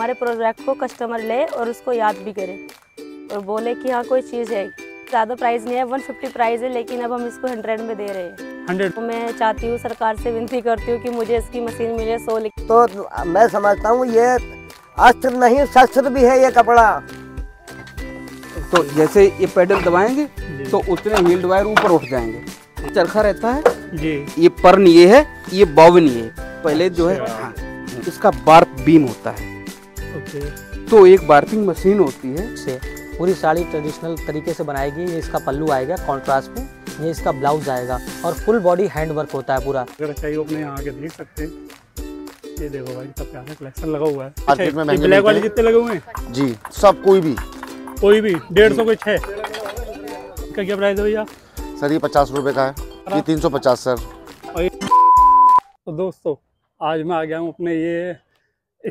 हमारे प्रोडक्ट को कस्टमर ले और उसको याद भी करे और बोले कि हाँ कोई चीज़ है। ज़्यादा प्राइस नहीं है, 150 प्राइस है, लेकिन अब हम इसको 100 में दे रहे हैं। 100 तो मैं चाहती हूँ, सरकार से विनती करती हूँ कि मुझे इसकी मशीन मिले। 100 तो मैं समझता हूँ ये अस्त्र नहीं शस्त्र भी है ये कपड़ा। तो जैसे ये पैडल दबाएंगे तो उतने व्हील वायर ऊपर उठ जाएंगे। चरखा रहता है जी, ये पर्न ये है, ये बॉबिन ये पहले जो है हाँ, इसका बार्प बीम होता है। तो एक बार्पिंग मशीन होती है, से पूरी साड़ी ट्रेडिशनल तरीके से बनाएगी। ये इसका पल्लू आएगा कॉन्ट्रास्ट में, ये इसका ब्लाउज आएगा और फुल बॉडी हैंड वर्क होता है पूरा। अगर चाहिए अपने यहाँ आके देख सकते हैं। ये देखो भाई सब प्यारा कलेक्शन लगा हुआ है। मार्केट में महंगे ब्लैक वाले जितने लगे हुए हैं जी, सब कोई भी 150 के 6 का क्या प्राइस है भैया? सर ये 50 रुपये का है, ये 350 सर। तो दोस्तों आज मैं आ गया हूँ अपने ये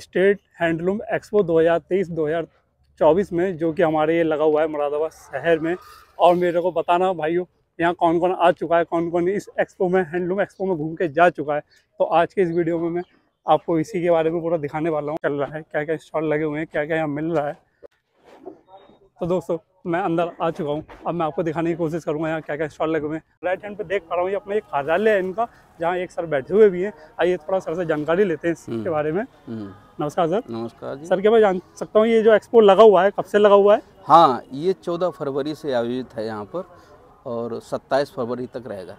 स्टेट हैंडलूम एक्सपो 2023-2024 में, जो कि हमारे ये लगा हुआ है मुरादाबाद शहर में। और मेरे को बताना भाइयों यहाँ कौन कौन आ चुका है, कौन कौन इस एक्सपो में हैंडलूम एक्सपो में घूम के जा चुका है। तो आज के इस वीडियो में मैं आपको इसी के बारे में पूरा दिखाने वाला हूँ। चल रहा है क्या क्या स्टॉल लगे हुए हैं, क्या क्या यहाँ मिल रहा है। तो दोस्तों मैं अंदर आ चुका हूँ, अब मैं आपको दिखाने की कोशिश करूँगा यहाँ क्या क्या स्टॉल लगे हुए हैं। राइट हैंड पे देख पा रहा हूँ ये अपने एक कार्यालय है इनका, जहाँ एक सर बैठे हुए भी हैं। आइए थोड़ा सर से जानकारी लेते हैं इसके बारे में। नमस्कार सर। नमस्कार जी। सर क्या मैं जान सकता हूँ ये जो एक्सपो लगा हुआ है कब से लगा हुआ है? हाँ ये 14 फरवरी से आयोजित है यहाँ पर और 27 फरवरी तक रहेगा।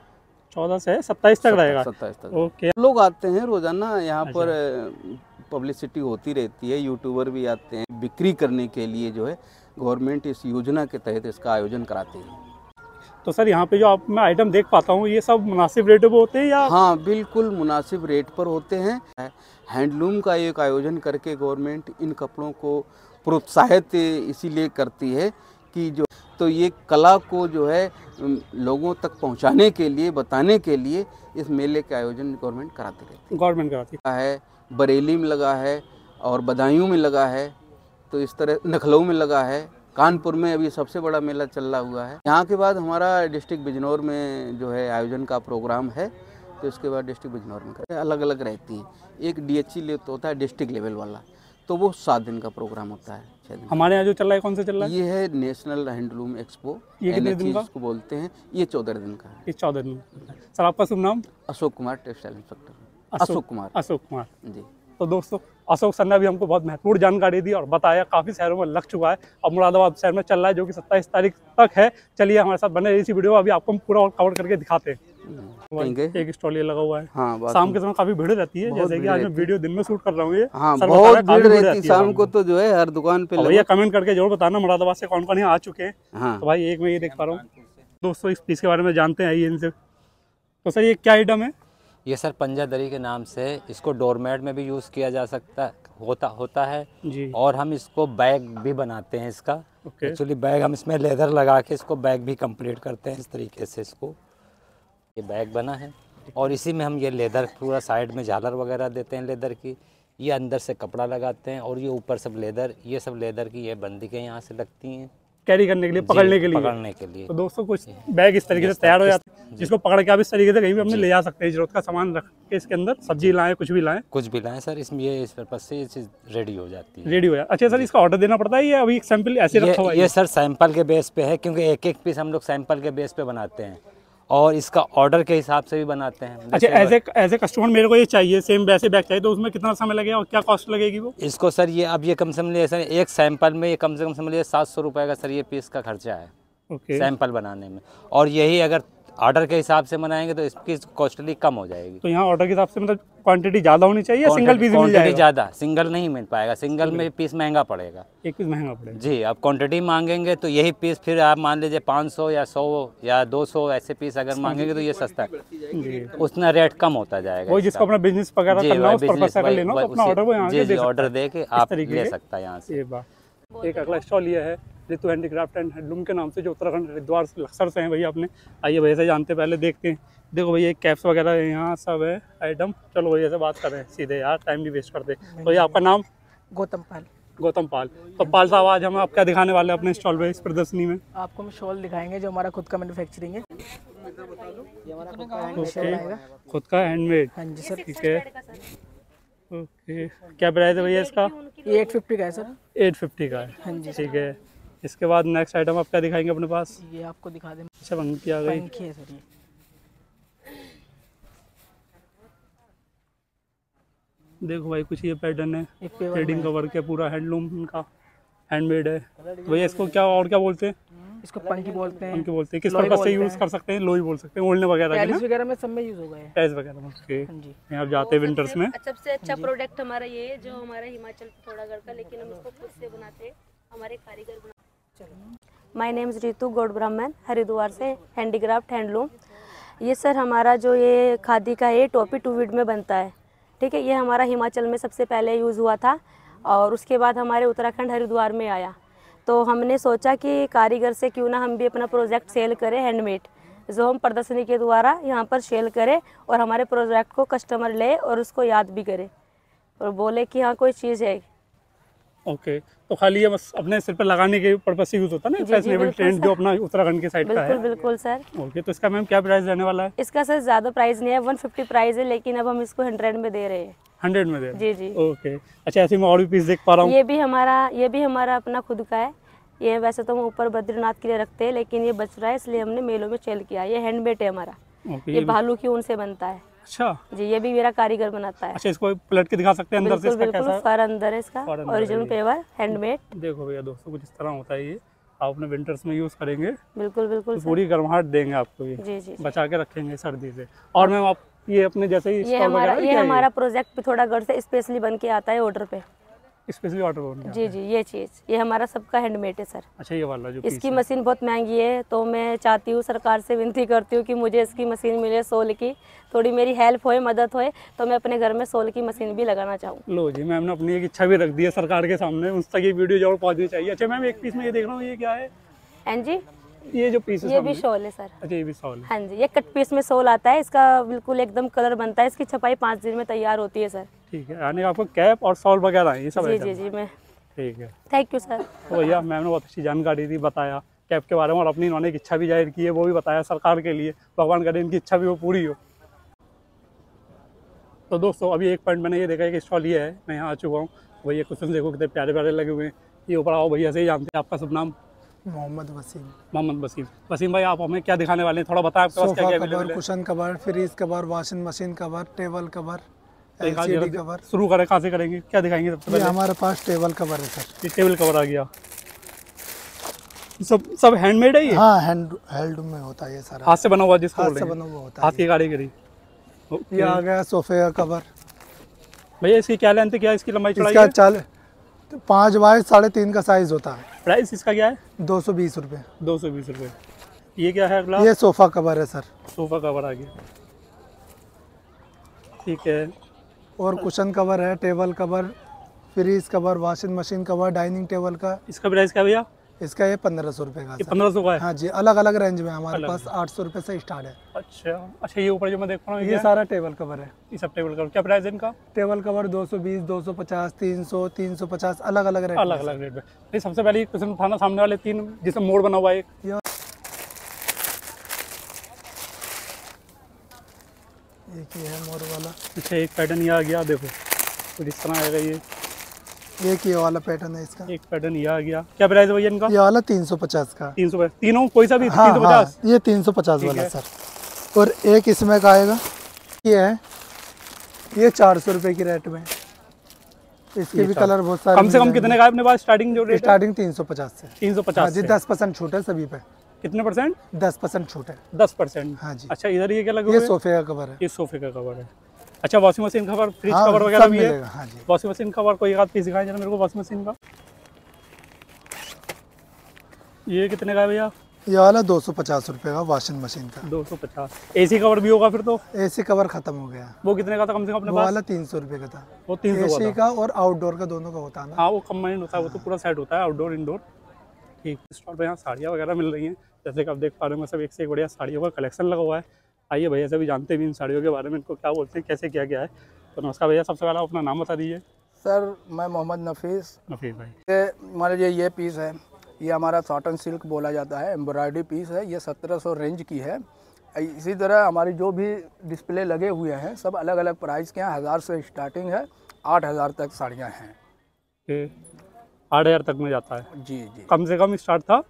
14 से 27 तक रहेगा। 27 तक ओके। लोग आते हैं रोजाना यहाँ पर, पब्लिसिटी होती रहती है, यूट्यूबर भी आते हैं। बिक्री करने के लिए जो है गवर्नमेंट इस योजना के तहत इसका आयोजन कराती है। तो सर यहाँ पे जो आप मैं आइटम देख पाता हूँ ये सब मुनासिब रेट पर होते हैं या? हाँ बिल्कुल मुनासिब रेट पर होते हैं। हैंडलूम का एक आयोजन करके गवर्नमेंट इन कपड़ों को प्रोत्साहित इसीलिए करती है कि जो तो ये कला को जो है लोगों तक पहुँचाने के लिए, बताने के लिए इस मेले का आयोजन गवर्नमेंट कराती है। बरेली में लगा है और बदायूं में लगा है, तो इस तरह नखलऊ में लगा है, कानपुर में अभी सबसे बड़ा मेला चल रहा हुआ है। यहाँ के बाद हमारा डिस्ट्रिक्ट बिजनौर में जो है आयोजन का प्रोग्राम है, तो इसके बाद डिस्ट्रिक्ट बिजनौर में करते हैं। अलग अलग रहती हैं, एक DHC लेवल होता है डिस्ट्रिक्ट लेवल वाला, तो वो 7 दिन का प्रोग्राम होता है। 6 दिन हमारे यहाँ जो चल रहा है, कौन सा चल रहा है? ये है नेशनल हैंडलूम एक्सपो, ये कितने दिन का इसको बोलते हैं? ये 14 दिन का है। 14 दिन। सर आपका शुभ नाम? Ashok Kumar, textile inspector Ashok Kumar ji. तो दोस्तों अशोक सर ने अभी हमको बहुत महत्वपूर्ण जानकारी दी और बताया काफ़ी शहरों में लग चुका है और मुरादाबाद शहर में चल रहा है जो कि 27 तारीख तक है। चलिए हमारे साथ बने रहिए इसी वीडियो में, अभी आपको हम पूरा और कवर करके दिखाते हैं। एक स्टॉल ये लगा हुआ है। हाँ, शाम के समय काफ़ी भीड़ रहती है, जैसे कि आज मैं वीडियो दिन में शूट कर रहा हूँ। ये बहुत भीड़ रहती है शाम को, तो जो है हर दुकान पे। भैया कमेंट करके जरूर बताना मुरादाबाद से कौन कौन यहाँ आ चुके हैं। तो भाई एक मैं ये देख पा रहा हूँ। दोस्तों इस पीस के बारे में जानते हैं, आइए इनसे। तो सर ये क्या आइटम है? ये सर पंजादरी के नाम से इसको डोरमेट में भी यूज़ किया जा सकता होता है जी। और हम इसको बैग भी बनाते हैं इसका। एक्चुअली बैग हम इसमें लेदर लगा के इसको बैग भी कंप्लीट करते हैं इस तरीके से। इसको ये बैग बना है और इसी में हम ये लेदर पूरा साइड में झालर वगैरह देते हैं लेदर की। ये अंदर से कपड़ा लगाते हैं और ये ऊपर सब लेदर, ये सब लेदर की ये बंदिकें यहाँ से लगती हैं कैरी करने के लिए, पकड़ने के लिए। तो दोस्तों कुछ बैग इस तरीके से तैयार हो जाता है जिसको पकड़ के आप इस तरीके से कहीं भी अपने ले जा सकते हैं। जरूरत का सामान रख के इसके अंदर, सब्जी लाएं, कुछ भी लाएं सर, इसमें ये इस पर्पज से ये चीज़ रेडी हो जाती है। अच्छा सर इसका ऑर्डर देना पड़ता है या अभी सैंपल ऐसे रखा हुआ है? ये सर सैंपल के बेस पे है, क्योंकि एक एक पीस हम लोग सैंपल के बेस पे बनाते हैं और इसका ऑर्डर के हिसाब से भी बनाते हैं। अच्छा एज ए कस्टमर मेरे को ये चाहिए, सेम वैसे बैग चाहिए, तो उसमें कितना समय लगेगा और क्या कॉस्ट लगेगी वो? इसको सर ये अब ये कम से कम सर एक सैंपल में ये कम से कम समझिए 700 रुपये का सर ये पीस का खर्चा है सैंपल बनाने में। और यही अगर ऑर्डर के हिसाब से बनाएंगे तो इसकी कॉस्टली कम हो जाएगी। तो यहाँ ऑर्डर के हिसाब से मतलब क्वांटिटी ज़्यादा होनी चाहिए, सिंगल पीस मिल जाएगा? ज़्यादा सिंगल नहीं मिल पाएगा, सिंगल में पीस महंगा पड़ेगा, एक पीस महंगा पड़ेगा जी। आप क्वांटिटी मांगेंगे तो यही पीस फिर आप मान लीजिए 500 या 100 या 200 ऐसे पीस अगर मांगेंगे तो ये सस्ता उतना रेट कम होता जाएगा। वही जिसको अपना बिजनेस वगैरह करना है उस पर्पस से लेना, अपना ऑर्डर वो यहाँ से ऑर्डर दे के आप ले सकता है यहाँ से। एक अगला स्टॉल ये है रितु हैंडीक्राफ्ट एंड हैंडलूम के नाम से, जो उत्तराखंड हरिद्वार लक्सर से हैं भैया अपने। आइए भैया से जानते, पहले देखते हैं। देखो भैया कैप्स वगैरह यहाँ सब है आइटम। चलो भैया से बात कर रहे हैं सीधे, यार टाइम भी वेस्ट करते। तो ये आपका नाम? गौतम पाल। गौतम पाल। तो पाल साहब आज हम आप क्या दिखाने वाले हैं अपने स्टॉल पे, इस प्रदर्शनी में? आपको हम शॉल दिखाएंगे जो हमारा खुद का मैन्युफैक्चरिंग है, खुद का हैंडमेड। हाँ जी सर ठीक है। ओके, क्या प्राइस है भैया इसका? 850 का है सर। 850 का है, हाँ जी ठीक है। इसके बाद नेक्स्ट आइटम आपका दिखाएंगे अपने पास, ये आपको दिखा दें। अच्छा पंखी आ गई, पंखी है सर ये। देखो भाई कुछ ये पैटर्न है, थ्रेडिंग का वर्क है, पूरा हैंडलूम इनका हैंडमेड है। भैया इसको क्या और क्या बोलते हैं? इसको पंखी बोलते हैं। पंखी बोलते हैं। किस पर्पस से यूज कर सकते हैं? लोई बोल सकते हैं, ओढ़ने वगैरह के ना, वगैरह में सब में यूज होगा ये, टैस वगैरह में। ओके, यहां आप जाते हैं विंटर्स में। सबसे अच्छा प्रोडक्ट हमारा ये है, जो हमारा हिमाचल पिथौरागढ़ घर का, लेकिन हम इसको खुद से बनाते हैं, हमारे कारीगर बनाते हैं। My name is Ritu Gaur ब्राह्मण, हरिद्वार से, हैंडीक्राफ्ट हैंडलूम। ये सर हमारा जो ये खादी का ये टोपी टू वीड में बनता है, ठीक है। ये हमारा हिमाचल में सबसे पहले यूज़ हुआ था और उसके बाद हमारे उत्तराखंड हरिद्वार में आया। तो हमने सोचा कि कारीगर से क्यों ना हम भी अपना प्रोजेक्ट सेल करें हैंडमेड, जो हम प्रदर्शनी के द्वारा यहाँ पर सेल करें और हमारे प्रोजेक्ट को कस्टमर ले और उसको याद भी करे और बोले कि हाँ कोई चीज़ है। ओके, तो खाली ये बस अपने सिर पर लगाने के पर्पस से यूज होता है ना, फैशनेबल ट्रेंड जो अपना उत्तराखंड के साइड का है। बिल्कुल बिल्कुल सर। ओके, तो इसका मैम क्या प्राइस रहने वाला है? इसका सर ज्यादा प्राइस नहीं है, 150 प्राइस है, लेकिन अब हम इसको 100 में दे रहे हैं। 100 में दे रहे हैं, जी जी। ओके, अच्छा ऐसे में और भी पीस देख पा रहा हूँ। ये भी हमारा अपना खुद का है। ये वैसे तो हम ऊपर बद्रीनाथ के लिए रखते हैं, लेकिन ये बच रहा है इसलिए हमने मेलों में सेल किया। ये हैंडमेड है हमारा, ये भालू की ऊन से बनता है। अच्छा जी, ये भी मेरा कारीगर बनाता है। अच्छा, इसको पलट के दिखा सकते हैं अंदर से, इसका कैसा फर अंदर है इसका, ओरिजिनल पेवर हैंडमेड। देखो भैया दोस्तों कुछ इस तरह होता है, ये आप अपने विंटर्स में यूज करेंगे। बिल्कुल बिल्कुल, पूरी गर्माहट देंगे आपको, ये जी जी बचा के रखेंगे सर्दी से। और मैम आप ये अपने जैसे ही स्टॉक वगैरह, ये हमारा प्रोजेक्ट पिथौरागढ़ से स्पेशली बन के आता है ऑर्डर पे, स्पेशली ऑर्डर पे। जी जी, ये चीज ये हमारा सबका हैंडमेड है सर। अच्छा, ये वाला जो इसकी मशीन बहुत महंगी है, तो मैं चाहती हूँ, सरकार से विनती करती हूँ कि मुझे इसकी मशीन मिले, सोल की थोड़ी मेरी हेल्प होए, मदद होए, तो मैं अपने घर में सोल की मशीन भी लगाना चाहूँ। लो जी, मैम ने अपनी एक इच्छा भी रख दी है सरकार के सामने, उस तक ये वीडियो जरूर पहुँचनी चाहिए। अच्छा मैम, एक पीस में ये देख रहा हूँ, ये क्या है? एन जी, ये जो पीस है ये भी शॉल है सर। अच्छा, ये भी शॉल है, हाँ जी। ये कट पीस में शॉल आता है, इसका बिल्कुल एकदम कलर बनता है, इसकी छपाई 5 दिन में तैयार होती है सर। ठीक है, यानी आपको कैप और शॉल वगैरह ये सब है। जी जी, मैं ठीक है, थैंक यू सर। तो भैया मैम ने बहुत अच्छी जानकारी दी, बताया कैप के बारे में, और अपनी इन्होंने एक इच्छा भी जाहिर की है, वो भी बताया सरकार के लिए। भगवान करे इनकी इच्छा भी वो पूरी हो। तो दोस्तों अभी एक पॉइंट मैंने ये देखा है कि स्टॉल ये है, मैं यहाँ आ चुका हूँ। भैया क्वेश्चन देखो कितने प्यारे प्यारे लगे हुए हैं। ये ऊपर आओ भैया से ही जानते हैं, आपका सब नाम? मोहम्मद वसीम। मोहम्मद वसीम। वसीम भाई, आप हमें क्या दिखाने वाले हैं, थोड़ा बताएं आपके पास क्या क्या अवेलेबल है? Cushion cover, fridge cover, washing machine cover, table cover, LCD cover. शुरू करें, कहाँ से करेंगे, क्या दिखाएंगे सबसे पहले? हमारे पास टेबल कवर है सर। ये टेबल कवर आ गया, सब हैंडमेड है ये? हाँ, हैंडलूम में होता है ये सारा, हाथ से बना हुआ, जिसको हाथ से बना हुआ होता है, हाथ की कारीगरी। ये आ गया सोफे का कवर। भैया इसकी क्या लेंथ है, क्या इसकी लंबाई चौड़ाई है? 5 बाय 3.5 का साइज होता है। प्राइस इसका क्या है? 220 रुपये। 220 रुपये। ये क्या है अगला? ये सोफा कवर है सर। सोफा कवर आ गया, ठीक है। और कुशन कवर है, table cover, fridge cover, washing machine cover, dining table का। इसका प्राइस क्या भैया? इसका ये 1500 रुपये का। 1500 का है? हाँ जी, अलग अलग रेंज में हमारे पास 800 रुपये से स्टार्ट है। अच्छा अच्छा, ये ऊपर जो मैं देख पा रहा हूँ ये सारा टेबल कवर है। ये सब टेबल कवर, क्या प्राइस है इनका? टेबल कवर 220, 250, 300, 350, अलग अलग रेट, अलग अलग रेट में। ये सबसे पहले क्वेश्चन उठाना, सामने वाले तीन जिसमें मोड़ बना हुआ है एक, ये है मोड़ वाला। अच्छा, एक पैटर्न ये आ गया, देखो कुछ इस तरह आएगा ये, एक ये वाला पैटर्न है इसका। एक पैटर्न ये आ गया, क्या प्राइस है भैया इनका? ये वाला 350 का। 350, तीनों कोई सा भी? हाँ, 350। हाँ, ये 350 वाला सर। और एक इसमें का आएगा, ये है, ये 400 रुपये की रेट में। इसके भी कलर बहुत सारे। कम से कम कितने का है अपने पास स्टार्टिंग जो रेट? स्टार्टिंग 350 से। 350 जी, 10% छूट है सभी पे। कितने परसेंट? 10% छूट है। 10%, हाँ जी। अच्छा, इधर ये क्या लगा? ये सोफे का कवर है। ये सोफे का कवर है। अच्छा, washing machine cover, fridge cover वगैरह भी है। हाँ जी, वॉशिंग मशीन कवर कोई एक आध पीस दिखाएं जरा मेरे को, वॉशिंग मशीन का। ये कितने का है भैया? ये वाला 250 रुपये का, वॉशिंग मशीन का। 250। एसी कवर भी होगा फिर तो? एसी कवर खत्म हो गया। वो कितने का था कम से कम अपने पास? वो वाला 300 रुपये का था। वो 300 एसी का और आउटडोर का दोनों का होता है ना? हाँ, वो कम्बाइंड होता है, वो तो पूरा सेट होता है, आउटडोर इनडोर। ठीक, स्टॉल पर यहाँ साड़ियाँ वगैरह मिल रही हैं, जैसे कि आप देख पा रहे हो, सब एक से एक बढ़िया साड़ियों का कलेक्शन लगा हुआ है। आइए भैया से भी जानते भी इन साड़ियों के बारे में, इनको क्या बोलते हैं, कैसे किया गया है। तो नमस्कार भैया, सबसे पहले अपना नाम बता दीजिए। सर, मैं मोहम्मद नफ़ी भाई। हमारे लिए ये पीस है, ये हमारा साटन सिल्क बोला जाता है, एम्ब्रॉयडरी पीस है। ये 1700 रेंज की है। इसी तरह हमारी जो भी डिस्प्ले लगे हुए हैं सब अलग अलग प्राइस के हैं, 1000 से स्टार्टिंग है, 8,000 तक साड़ियाँ हैं। 8,000 तक में जाता है? जी जी, कम से कम स्टार्ट था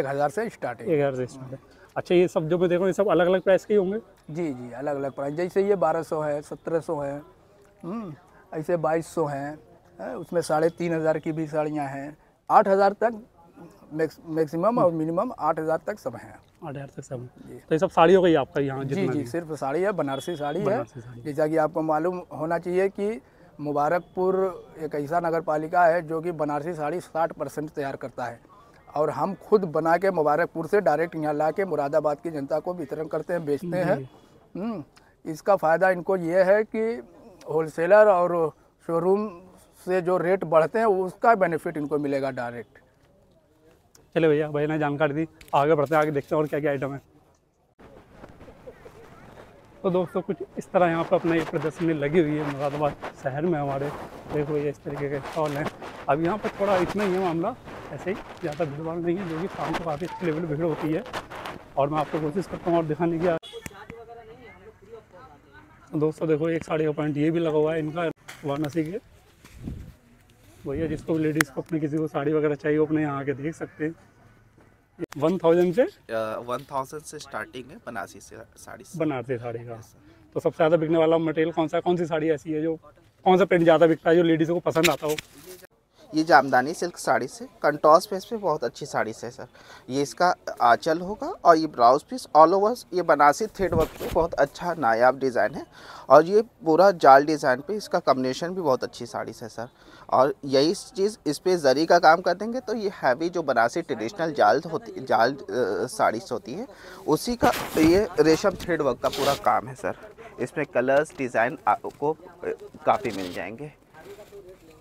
1,000 से स्टार्ट है। 1,000 से स्टार्ट है। अच्छा, ये सब जो मैं देख रहा हूँ ये सब अलग अलग प्राइस के होंगे? जी जी, अलग अलग प्राइस, जैसे ये 1200 है, 1700 है, ऐसे 2200 हैं, उसमें 3,500 की भी साड़ियाँ हैं। 8,000 तक मैक्सिमम और मिनिमम 8,000 तक सब हैं। 8,000 तक सब है। तो ये सब साड़ी हो गई आपका यहाँ? जी जी, सिर्फ साड़ी है, बनारसी साड़ी है। जैसा कि आपको मालूम होना चाहिए कि मुबारकपुर एक ऐसा नगर पालिका है जो कि बनारसी साड़ी 60% तैयार करता है, और हम खुद बना के मुबारकपुर से डायरेक्ट यहाँ ला के मुरादाबाद की जनता को वितरण करते हैं, बेचते हैं। इसका फ़ायदा इनको ये है कि होलसेलर और शोरूम से जो रेट बढ़ते हैं उसका बेनिफिट इनको मिलेगा डायरेक्ट। चले भैया, भैया ने जानकारी दी, आगे बढ़ते हैं, आगे देखते हैं और क्या क्या आइटम है। तो दोस्तों कुछ इस तरह यहाँ पर अपना ये प्रदर्शनी लगी हुई है मुरादाबाद शहर में हमारे। देखो ये इस तरीके के स्टॉल हैं। अब यहाँ पर थोड़ा इतना ही है मामला, ऐसे ही ज़्यादा भीड़ भाड़ नहीं है, जो कि शाम को काफ़ी अच्छे लेवल भीड़ होती है। और मैं आपको कोशिश करता हूँ और दिखाने की। दोस्तों देखो एक साड़ी का पॉइंट ये भी लगा हुआ है इनका, वाराणसी के भैया, जिसको लेडीज़ को अपने किसी को साड़ी वगैरह चाहिए वो अपने यहाँ आके देख सकते हैं। 1000 से स्टार्टिंग है बनारसी साड़ी का। तो सबसे ज़्यादा बिकने वाला मटेरियल कौन सा है? कौन सी साड़ी ऐसी है जो, कौन सा प्रिंट ज़्यादा बिकता है जो लेडीज़ को पसंद आता हो? ये जामदानी सिल्क साड़ी से कंट्रास्ट पीस पे बहुत अच्छी साड़ी से सर, ये इसका आंचल होगा और ये ब्लाउज पीस ऑल ओवर ये बनारसी थ्रेड वर्क पे बहुत अच्छा नायाब डिज़ाइन है, और ये पूरा जाल डिज़ाइन पे इसका कॉम्बिनेशन भी बहुत अच्छी साड़ी से सर। और यही चीज़ इस पे जरी का काम कर देंगे तो ये हैवी जो बनारसी ट्रेडिशनल जाल साड़ीस होती है उसी का ये रेशम थ्रेड वर्क का पूरा काम है सर। इसमें कलर्स डिज़ाइन आपको काफ़ी मिल जाएंगे।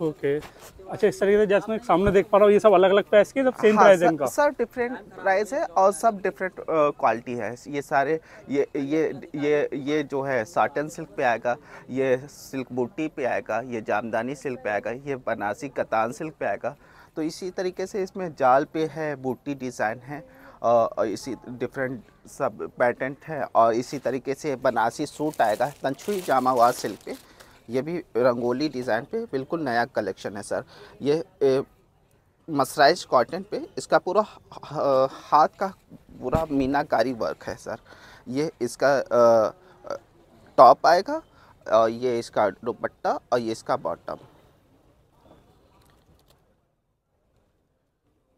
ओके अच्छा, इस तरीके से जैसे मैं सामने देख पा रहा हूँ ये सब अलग अलग प्राइस के, सब सेम प्राइस है इनका? सर डिफरेंट प्राइस है और सब डिफरेंट क्वालिटी है। ये सारे ये जो है साटन सिल्क पे आएगा, ये सिल्क बूटी पे आएगा, ये जामदानी सिल्क पे आएगा, ये बनारसी कतान सिल्क पे आएगा। तो इसी तरीके से इसमें जाल पे है, बूटी डिज़ाइन है, और इसी डिफरेंट सब पैटर्न है। और इसी तरीके से बनारसी सूट आएगा तंछुई जामावार सिल्क पे, ये भी रंगोली डिज़ाइन पे बिल्कुल नया कलेक्शन है सर। ये मसराइज कॉटन पे इसका पूरा हाथ का पूरा मीनाकारी वर्क है सर। ये इसका टॉप आएगा और ये इसका दुपट्टा और ये इसका बॉटम।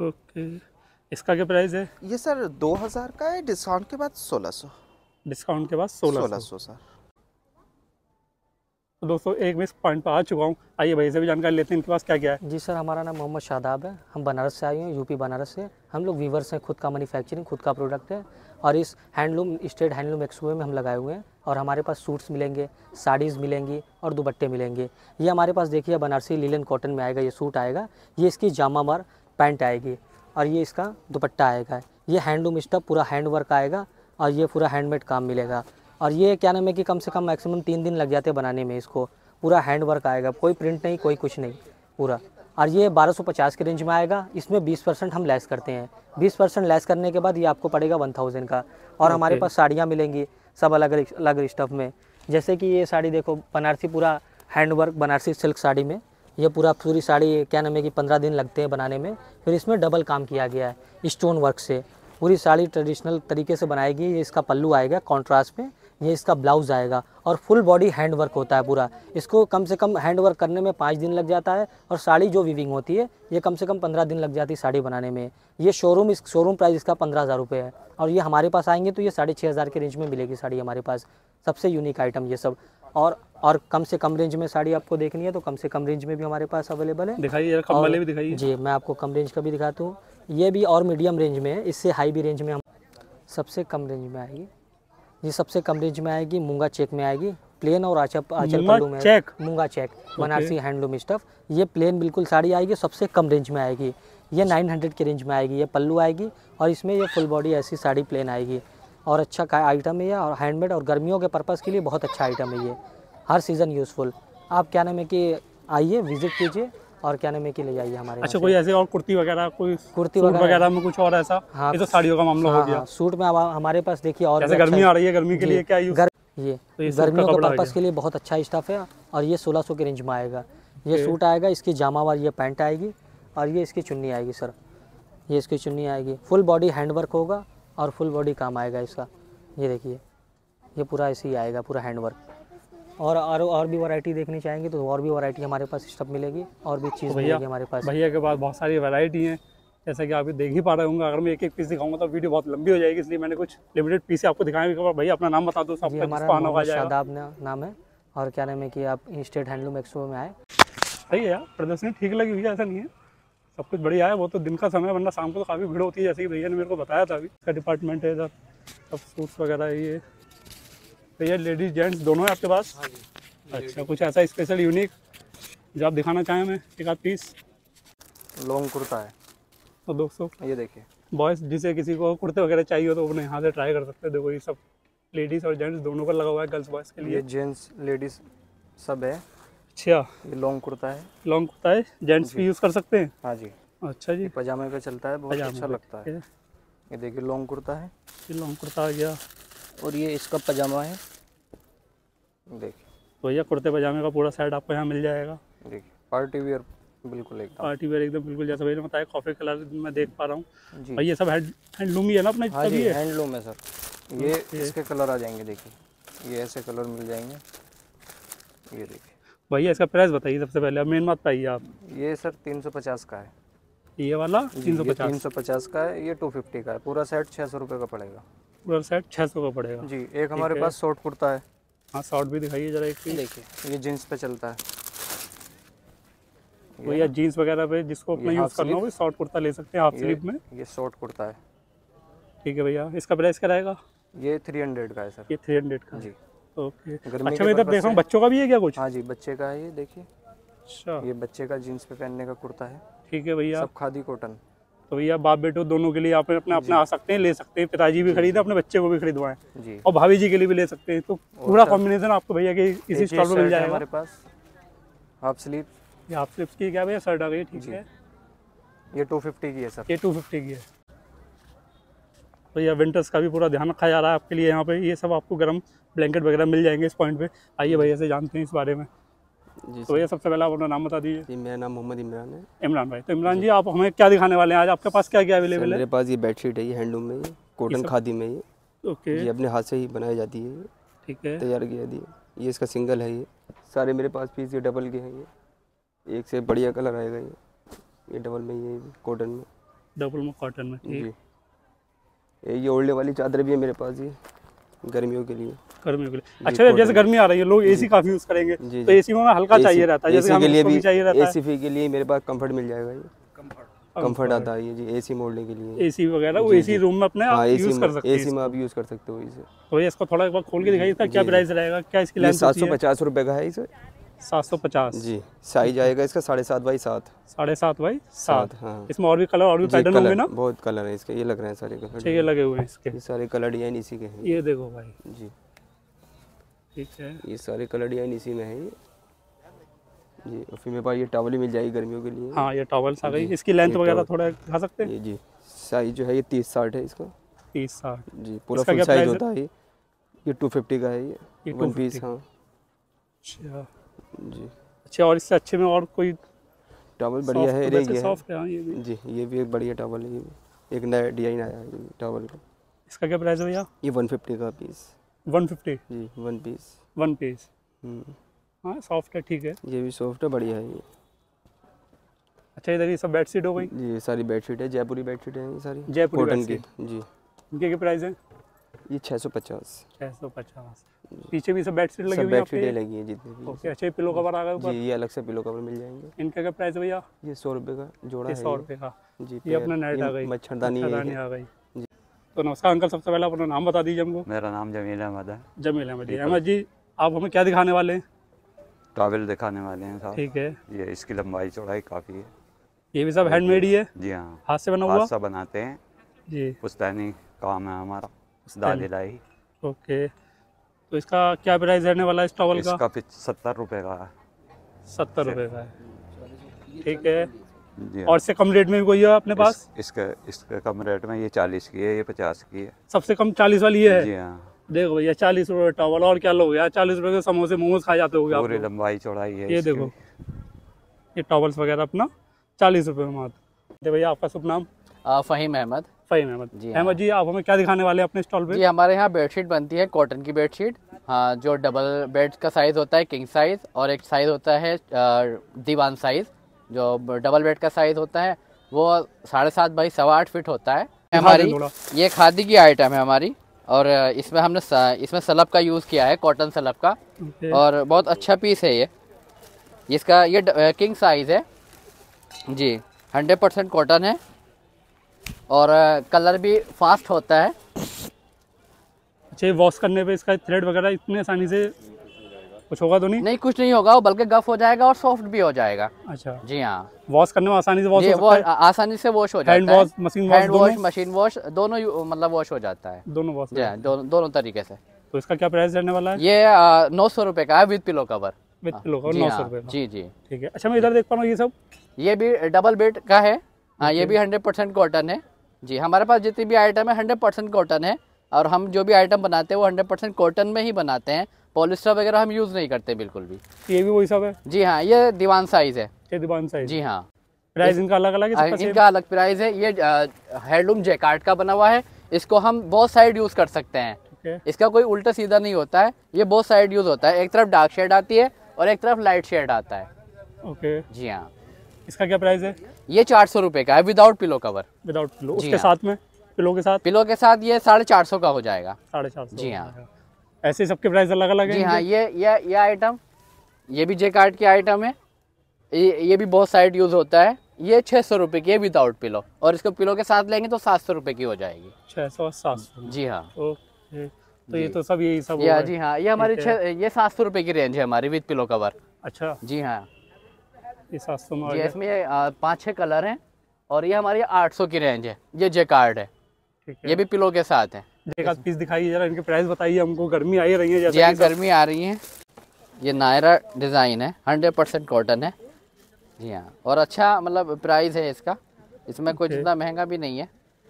ओके, इसका क्या प्राइस है? ये सर 2000 का है, डिस्काउंट के बाद 1600। डिस्काउंट के बाद 1600 सर। तो दोस्तों एक मिस पॉइंट पर आ चुका हूँ, आइए भाई से भी जानकारी लेते हैं इनके पास क्या क्या है। जी सर, हमारा नाम मोहम्मद शादाब है, हम बनारस से आए हैं, यूपी बनारस से। हम लोग वीवर्स हैं, खुद का मैन्युफैक्चरिंग, खुद का प्रोडक्ट है, और इस हैंडलूम स्टेट हैंडलूम एक्सपो में हम लगाए हुए हैं। और हमारे पास सूट्स मिलेंगे, साड़ीज़ मिलेंगी और दुपट्टे मिलेंगे। ये हमारे पास देखिए बनारसी लीलन कॉटन में आएगा, ये सूट आएगा, ये इसकी जामावार पैंट आएगी, और ये इसका दुपट्टा आएगा। ये हैंडलूम स्टफ पूरा हैंडवर्क आएगा और ये पूरा हैंडमेड काम मिलेगा। और ये क्या नाम है कि कम से कम मैक्सिमम 3 दिन लग जाते हैं बनाने में, इसको पूरा हैंडवर्क आएगा, कोई प्रिंट नहीं, कोई कुछ नहीं, पूरा। और ये 1250 के रेंज में आएगा, इसमें 20% हम लेस करते हैं। 20% लेस करने के बाद ये आपको पड़ेगा 1000 का। और हमारे पास साड़ियाँ मिलेंगी सब अलग अलग स्टफ में, जैसे कि ये साड़ी देखो बनारसी पूरा हैंडवर्क बनारसी सिल्क साड़ी में, ये पूरी साड़ी क्या नाम है कि 15 दिन लगते हैं बनाने में। फिर इसमें डबल काम किया गया है स्टोन वर्क से, पूरी साड़ी ट्रेडिशनल तरीके से बनाई गई। ये इसका पल्लू आएगा कॉन्ट्रास्ट में, ये इसका ब्लाउज़ आएगा, और फुल बॉडी हैंडवर्क होता है पूरा। इसको कम से कम हैंडवर्क करने में 5 दिन लग जाता है, और साड़ी जो वीविंग होती है ये कम से कम 15 दिन लग जाती है साड़ी बनाने में। ये शोरूम प्राइस इसका 15,000 रुपये है, और ये हमारे पास आएंगे तो ये 6,500 के रेंज में मिलेगी साड़ी हमारे पास। सबसे यूनिक आइटम ये सब, और कम से कम रेंज में साड़ी आपको देखनी है तो कम से कम रेंज में भी हमारे पास अवेलेबल है। दिखाइए, कम वाले भी दिखाइए। जी, मैं आपको कम रेंज का भी दिखाता हूँ, ये भी और मीडियम रेंज में है, इससे हाई भी रेंज में। हम सबसे कम रेंज में आएगी, ये सबसे कम रेंज में आएगी, मूंगा चेक में आएगी, प्लेन और आंचल पल्लू में चेक, मूंगा चेक बनारसी हैंडलूम स्टफ। ये प्लेन बिल्कुल साड़ी आएगी, सबसे कम रेंज में आएगी, ये 900 के रेंज में आएगी। ये पल्लू आएगी और इसमें ये फुल बॉडी ऐसी साड़ी प्लेन आएगी, और अच्छा आइटम है ये, और हैंडमेड और गर्मियों के पर्पज़ के लिए बहुत अच्छा आइटम है ये, हर सीज़न यूज़फुल। आप क्या नाम है कि आइए, विजिट कीजिए और क्या नाम है कि ले जाइए हमारे। अच्छा, कोई ऐसे और कुर्ती वगैरह, कोई कुर्ती वगैरह में कुछ और ऐसा? हाँ, ये तो साड़ियों का मामला हो गया। सूट में हमारे पास देखिए, और गर्मी आ रही है, गर्मी के लिए क्या ये गर्मियों के पर्पज़ के लिए बहुत अच्छा स्टफ है, और ये 1600 के रेंज में आएगा। ये सूट आएगा, इसकी जामावार ये पैंट आएगी और ये इसकी चुन्नी आएगी सर, ये इसकी चुन्नी आएगी। फुल बॉडी हैंडवर्क होगा और फुल बॉडी काम आएगा इसका। ये देखिए ये पूरा ऐसे ही आएगा, पूरा हैंडवर्क। और भी वैरायटी देखनी चाहेंगे तो और भी वैरायटी हमारे पास स्टफ मिलेगी, और भी चीज़ मिलेगी हमारे पास। भैया के पास बहुत सारी वैरायटी हैं, जैसा कि आप देख ही पा रहे होंगे। अगर मैं एक एक पीस दिखाऊंगा तो वीडियो बहुत लंबी हो जाएगी, इसलिए मैंने कुछ लिमिटेड पीस आपको दिखाएंगे। भैया अपना नाम बता दो। हमारा शादाब नाम है, और क्या नाम है कि आप स्टेट हैंडलूम एक्सपो में आए। सही है यार, प्रदर्शनी ठीक लगी हुई है, ऐसा नहीं है, सब कुछ बढ़िया है। वो तो दिन का समय, वरना शाम को तो काफ़ी भीड़ होती है, जैसे कि भैया ने मेरे को बताया था। अभी इसका डिपार्टमेंट है इधर, सब सूट्स वगैरह ये। भैया लेडीज़ जेंट्स दोनों है आपके पास? हाँ जी। अच्छा, कुछ ऐसा स्पेशल यूनिक जो आप दिखाना चाहें हमें? एक आध पीस लॉन्ग कुर्ता है तो दोस्तों ये देखिए, बॉयज़ जिसे किसी को कुर्ते वगैरह चाहिए हो तो अपने यहाँ से ट्राई कर सकते हैं। देखो ये सब लेडीज़ और जेंट्स दोनों का लगा हुआ है, गर्ल्स बॉयज़ के लिए, जेंट्स लेडीज़ सब है। अच्छा, ये लॉन्ग कुर्ता है, लॉन्ग कुर्ता है, जेंट्स भी यूज़ कर सकते हैं? हाँ जी। अच्छा जी, पजामे पे चलता है, बहुत अच्छा लगता है। ये देखिए लॉन्ग कुर्ता है, ये लॉन्ग कुर्ता आ गया, और ये इसका पजामा है। देखिए भैया कुर्ते पजामे का पूरा सेट आपको यहाँ मिल जाएगा। देखिए पार्टी वेयर, बिल्कुल एकदम पार्टी वेयर, एकदम बिल्कुल जैसा भैया ने बताया, कॉफ़ी कलर मैं देख पा रहा हूँ। और ये सब हैंडलूम ही है ना अपने? हाँ जी, हैंडलूम है सर। ये इसके कलर आ जाएंगे, देखिए ये ऐसे कलर मिल जाएंगे। ये देखिए भैया इसका प्राइस बताइए सबसे पहले, मेन बात बताइए आप। ये सर 350 का है, ये वाला 350। 350 का है, ये 250 का है। पूरा सेट 600 रुपये का पड़ेगा, पूरा सेट 600 का पड़ेगा जी। एक हमारे पास शॉर्ट कुर्ता है। हाँ शॉर्ट भी दिखाइए जरा एक। देखिए ये जीन्स पे चलता है भैया, जीन्स वगैरह पे जिसको अपना यूज़ करना हो शॉर्ट कुर्ता ले सकते हैं, हाफ स्लीव में। ये शॉर्ट कुर्ता है, ठीक है भैया। इसका प्राइस क्या रहेगा? ये 300 का है सर, ये 300 का जी। ओके अच्छा, मैं इधर देख रहा हूँ बच्चों का भी है क्या कुछ? हाँ जी बच्चे का है, ये देखिए। अच्छा, ये बच्चे का जीन्स पे पहनने का कुर्ता है, ठीक है भैया। सब खादी कॉटन, तो भैया बाप बेटो दोनों के लिए आप अपना अपना आ सकते हैं, ले सकते हैं। पिताजी भी खरीदे, अपने बच्चे को भी खरीदवाएं, और भाभी जी के लिए भी ले सकते हैं। तो पूरा कॉम्बिनेशन आपको भैया के इसी स्टॉल पर मिल जाएगा। हमारे पास हाफ स्लीव, ये हाफ स्लीव की क्या भैया शर्ट आ गई, ठीक है। ये 250 की है सर, ये 250 की है भैया। विंटर्स का भी पूरा ध्यान रखा जा रहा है आपके लिए यहाँ पे। ये सब आपको गर्म ब्लैंकेट वगैरह मिल जाएंगे इस पॉइंट पे। आइए भैया से जानते हैं इस बारे में। तो भैया सबसे पहले आप अपना नाम बता दीजिए। जी मेरा नाम मोहम्मद इमरान है। इमरान भाई, तो इमरान जी आप हमें क्या दिखाने वाले हैं आज? आपके पास क्या क्या अवेलेबल है? मेरे पास ये बेडशीट है, ये हैंडलूम में, ये कॉटन खादी में, ये ओके, ये अपने हाथ से ही बनाई जाती है, ठीक है, तैयार किया जाती है। ये इसका सिंगल है, ये सारे मेरे पास पीस ये डबल के हैं। ये एक से बढ़िया कलर आएगा, ये डबल में, ये कॉटन में, डबल में कॉटन में, ठीक है। ये ओढ़ने वाली चादर भी है मेरे पास, ये गर्मियों के लिए, गर्मियों के लिए। अच्छा जैसे गर्मी आ रही है, लोग एसी काफी यूज करेंगे, तो एसी में हल्का चाहिए रहता है, जैसे हमें भी चाहिए रहता है। एसी के लिए मेरे पास कंफर्ट मिल जाएगा, ये कंफर्ट आता है ये जी, एसी मोड़ने के लिए, एसी वगैरह वो एसी रूम में अपने आप यूज कर सकते हैं, एसी में आप यूज कर सकते हो इसे। तो ये इसको थोड़ा एक बार खोल के दिखाइए इसका क्या प्राइस रहेगा, क्या इसकी लेंथ? 750 रुपए का है इसे, 750 जी। साइज आएगा इसका 7.5 बाई 7, 7.5 बाई 7। हाँ, इसमें और भी कलर और भी पैटर्न होंगे ना? बहुत कलर है इसके, ये लग रहे हैं सारे कलर, ये लगे हुए हैं इसके, ये सारे कलर डिजाइन इसी के हैं। ये देखो भाई जी, ठीक है, ये सारे कलर डिजाइन इसी में है ये जी। और फिर मेरे पास ये टॉवल ही मिल जाएगी गर्मियों के लिए। हाँ ये टॉवल्स आ गई, इसकी लेंथ वगैरह थोड़ा दिखा सकते हैं जी? साइज जो है ये 30-60 है इसका, 30-60 जी, पूरा फुल साइज होता है। ये 250 का है, ये 1 पीस। हाँ अच्छा जी। अच्छा और इससे अच्छे में और कोई टॉवल बढ़िया है? ये सॉफ्ट है ये भी जी, ये भी एक बढ़िया टॉवल है, ये भी एक नया डिजाइन आया है टॉवल का। इसका क्या प्राइस है भैया? ये 150 का पीस, 150 जी, 1 पीस। हाँ सॉफ्ट है, ठीक है, ये भी सॉफ्ट है, बढ़िया है ये। अच्छा इधर ये सब बेडशीट हो गई जी, ये सारी बेडशीट है, जयपुरी बेडशीट है, ये सारी जयपुरी कॉटन की जी। इनके क्या प्राइस है? ये 650। 650 पीछे भी सब बेडशीट लगी हुई है, बेडशीटें लगी हैं जितनी। ओके अच्छा, ये पिलो कवर आ गया ऊपर जी, ये अलग से पिलो कवर मिल जाएंगे। इनका क्या प्राइस भैया? ये 100 रुपये का जोड़ा है, 100 रुपये का जी। ये अपना नेट आ गई, मच्छरदानी आ गई जी। तो नमस्कार अंकल, सबसे पहले अपना नाम बता दीजिए हमको। मेरा नाम जमील अहमद है। जमील अहमद जी, आप हमें क्या दिखाने वाले हैं? टॉवल दिखाने वाले हैं साहब, ठीक है। ये इसकी लंबाई चौड़ाई काफ़ी है, ये भी सब हैंडमेड ही है जी। हाँ हाथ से बना हुआ, हाथ से बनाते हैं जी, पुश्तैनी काम है हमारा, दादी। ओके तो इसका क्या प्राइस रहने वाला है इस टॉवल का? इसका 70 रुपये का है, 70 रुपये का है, ठीक है। और इससे कम रेट में भी कोई है अपने पास? इसके कम रेट में ये 40 की है, ये 50 की है। सबसे कम 40 वाली है? जी हाँ। देखो भैया 40 रुपये टॉवल, और क्या लोगे यार 40 रुपये के समोसे मोमोज खा जाते होगे आप। पूरी लंबाई चौड़ाई है ये देखो, ये टॉवल्स वगैरह अपना 40 रुपये में आते। भैया आपका शुभ नाम? फ़हीम अहमद। फ़हीम अहमद जी। अहमद जी आप हमें क्या दिखाने वाले हैं अपने स्टॉल पे? जी हमारे यहाँ बेडशीट बनती है, कॉटन की बेडशीट, हाँ, जो डबल बेड का साइज़ होता है किंग साइज़, और एक साइज़ होता है दीवान साइज़। जो डबल बेड का साइज़ होता है वो 7.5 बाई 8.25 फिट होता है। हमारी ये खादी की आइटम है हमारी, और इसमें हमने इसमें सलब का यूज़ किया है, कॉटन सलब का, और बहुत अच्छा पीस है ये। इसका ये किंग साइज़ है जी, 100% कॉटन है, और कलर भी फास्ट होता है। अच्छा, वॉश करने पे इसका थ्रेड वगैरह इतने आसानी से कुछ होगा तो नहीं? नहीं, कुछ नहीं होगा, बल्कि गफ हो जाएगा और सॉफ्ट भी हो जाएगा। अच्छा जी हाँ, वॉश करने में आसानी से वॉश हो सकता है? आसानी से वॉश हो जाता है, hand wash, machine wash, hand wash, machine wash, दोनों मतलब वॉश हो जाता है, दोनों वॉश दोनों तरीके से। तो इसका क्या प्राइस रहने वाला है? ये 900 रुपये का है with pillow cover. With pillow cover 900 रुपये? जी जी ठीक है। अच्छा मैं इधर देख पा रहा हूँ ये सब, ये भी डबल बेड का है, हाँ, ये भी 100% कॉटन है जी। हमारे पास जितनी भी आइटम है 100% कॉटन है, और हम जो भी आइटम बनाते हैं वो 100% कॉटन में ही बनाते हैं, पॉलिस्टर वगैरह हम यूज़ नहीं करते बिल्कुल भी। ये भी वही सब है? जी हाँ, ये दीवान साइज़ है। ये दीवान साइज़? जी हाँ। प्राइस इनका अलग अलग है? इनका अलग प्राइस है। ये हैंडलूम जैकार्ड का बना हुआ है, इसको हम बहुत साइड यूज़ कर सकते हैं, इसका कोई उल्टा सीधा नहीं होता है, ये बहुत साइड यूज़ होता है। एक तरफ डार्क शेड आती है और एक तरफ लाइट शेड आता है। ओके जी हाँ। इसका क्या प्राइस है? ये 400 रुपये का है without pillow cover. Without pillow, उसके साथ में पिलो के साथ? पिलो के साथ ये 450 का हो जाएगा। 450 जी हाँ। ऐसे सबके प्राइस अलग अलग है जी हाँ। ये आइटम, ये भी जे कार्ड की आइटम है, ये भी बहुत साइड यूज़ होता है। ये 600 रुपये की है विदाउट पिलो, और इसको पिलो के साथ लेंगे तो 700 रुपये की हो जाएगी। 600 700 जी हाँ। ओके, तो ये तो सब यही सब जी हाँ। ये हमारी 700 रुपये की रेंज है हमारी विद पिलो कवर। अच्छा जी हाँ। इसमें 5-6 कलर हैं, और ये हमारी 800 की रेंज है। ये जैकार्ड है, ये भी पिलो के साथ है। जैकार्ड पीस दिखाइए जरा, इनके प्राइस बताइए हमको, गर्मी आ रही है जैसे। जी हाँ, गर्मी आ रही है। ये नायरा डिज़ाइन है, 100% कॉटन है जी हाँ, और अच्छा मतलब प्राइस है इसका, इसमें कोई इतना महंगा भी नहीं है।